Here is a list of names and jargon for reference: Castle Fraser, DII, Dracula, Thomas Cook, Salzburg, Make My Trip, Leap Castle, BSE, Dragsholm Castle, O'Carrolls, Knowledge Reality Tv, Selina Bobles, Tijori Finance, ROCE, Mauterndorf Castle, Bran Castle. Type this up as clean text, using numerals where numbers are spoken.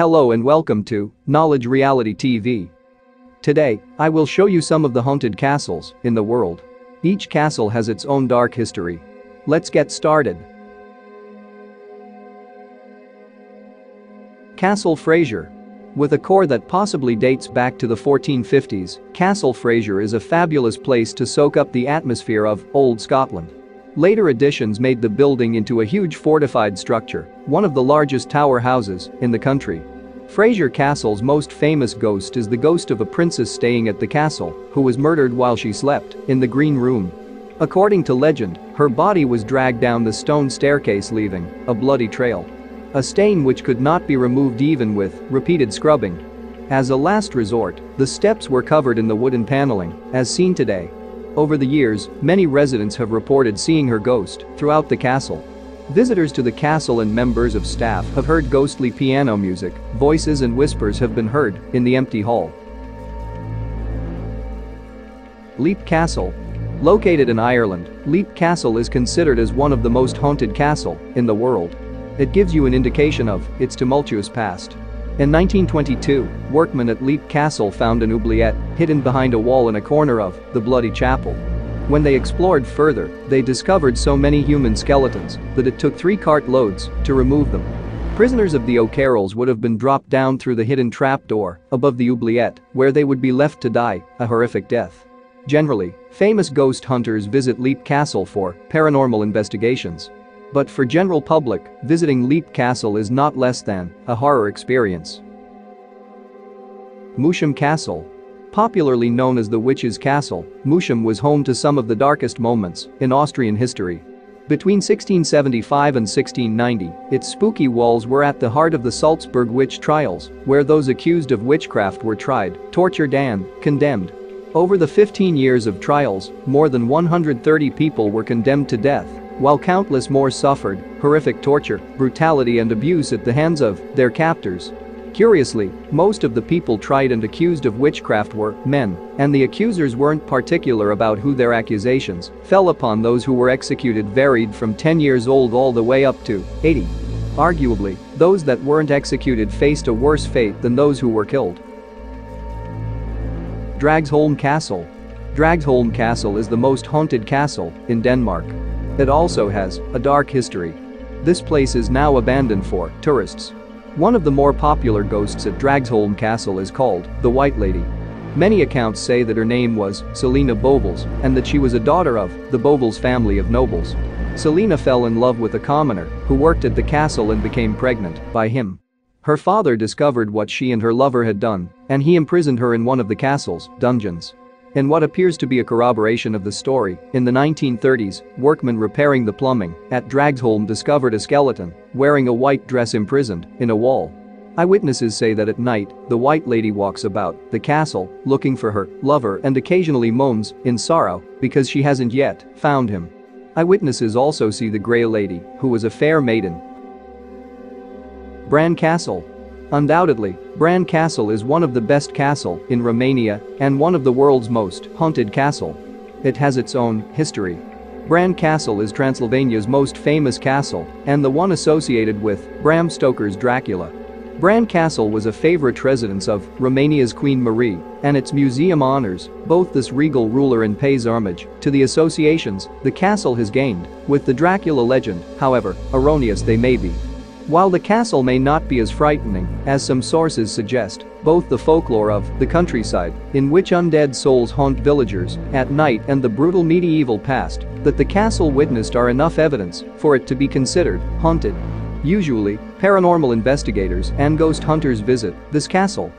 Hello and welcome to Knowledge Reality TV. Today, I will show you some of the haunted castles in the world. Each castle has its own dark history. Let's get started. Castle Fraser. With a core that possibly dates back to the 1450s, Castle Fraser is a fabulous place to soak up the atmosphere of Old Scotland. Later additions made the building into a huge fortified structure, one of the largest tower houses in the country. Fraser Castle's most famous ghost is the ghost of a princess staying at the castle, who was murdered while she slept in the green room. According to legend, her body was dragged down the stone staircase, leaving a bloody trail, a stain which could not be removed even with repeated scrubbing. As a last resort, the steps were covered in the wooden paneling, as seen today. Over the years, many residents have reported seeing her ghost throughout the castle. Visitors to the castle and members of staff have heard ghostly piano music, voices and whispers have been heard in the empty hall. Leap Castle. Located in Ireland, Leap Castle is considered as one of the most haunted castles in the world. It gives you an indication of its tumultuous past. In 1922, workmen at Leap Castle found an oubliette hidden behind a wall in a corner of the Bloody Chapel. When they explored further, they discovered so many human skeletons that it took 3 cart loads to remove them. Prisoners of the O'Carrolls would have been dropped down through the hidden trapdoor above the oubliette, where they would be left to die a horrific death. Generally, famous ghost hunters visit Leap Castle for paranormal investigations. But for general public, visiting Leap Castle is not less than a horror experience. Mauterndorf Castle. Popularly known as the Witch's Castle, Mauterndorf was home to some of the darkest moments in Austrian history. Between 1675 and 1690, its spooky walls were at the heart of the Salzburg witch trials, where those accused of witchcraft were tried, tortured and condemned. Over the 15 years of trials, more than 130 people were condemned to death, while countless more suffered horrific torture, brutality and abuse at the hands of their captors. Curiously, most of the people tried and accused of witchcraft were men, and the accusers weren't particular about who. Their accusations fell upon those who were executed varied from 10 years old all the way up to 80. Arguably, those that weren't executed faced a worse fate than those who were killed. Dragsholm Castle. Dragsholm Castle is the most haunted castle in Denmark. It also has a dark history. This place is now abandoned for tourists. One of the more popular ghosts at Dragsholm Castle is called the White Lady. Many accounts say that her name was Selina Bobles and that she was a daughter of the Bobles family of nobles. Selina fell in love with a commoner who worked at the castle and became pregnant by him. Her father discovered what she and her lover had done, and he imprisoned her in one of the castle's dungeons. In what appears to be a corroboration of the story, in the 1930s, workmen repairing the plumbing at Dragsholm discovered a skeleton wearing a white dress imprisoned in a wall. Eyewitnesses say that at night, the White Lady walks about the castle looking for her lover and occasionally moans in sorrow because she hasn't yet found him. Eyewitnesses also see the Grey Lady, who was a fair maiden. Bran Castle. Undoubtedly, Bran Castle is one of the best castles in Romania and one of the world's most haunted castles. It has its own history. Bran Castle is Transylvania's most famous castle and the one associated with Bram Stoker's Dracula. Bran Castle was a favorite residence of Romania's Queen Marie, and its museum honors both this regal ruler and pays homage to the associations the castle has gained with the Dracula legend, however erroneous they may be. While the castle may not be as frightening as some sources suggest, both the folklore of the countryside, in which undead souls haunt villagers at night, and the brutal medieval past that the castle witnessed are enough evidence for it to be considered haunted. Usually, paranormal investigators and ghost hunters visit this castle